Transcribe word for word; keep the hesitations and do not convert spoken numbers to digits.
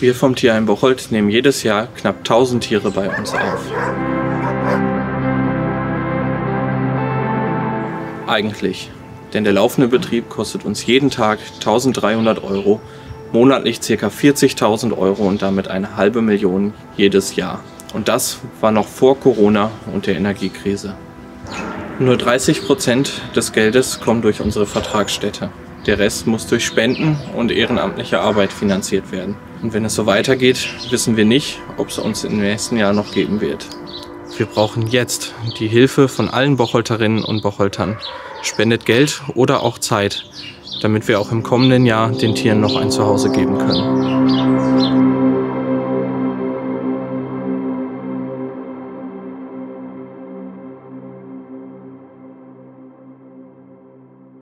Wir vom Tierheim Bocholt nehmen jedes Jahr knapp tausend Tiere bei uns auf. Eigentlich, denn der laufende Betrieb kostet uns jeden Tag tausenddreihundert Euro, monatlich ca. vierzigtausend Euro und damit eine halbe Million jedes Jahr. Und das war noch vor Corona und der Energiekrise. Nur dreißig Prozent des Geldes kommen durch unsere Vertragsstätte. Der Rest muss durch Spenden und ehrenamtliche Arbeit finanziert werden. Und wenn es so weitergeht, wissen wir nicht, ob es uns im nächsten Jahr noch geben wird. Wir brauchen jetzt die Hilfe von allen Bocholterinnen und Bocholtern. Spendet Geld oder auch Zeit, damit wir auch im kommenden Jahr den Tieren noch ein Zuhause geben können.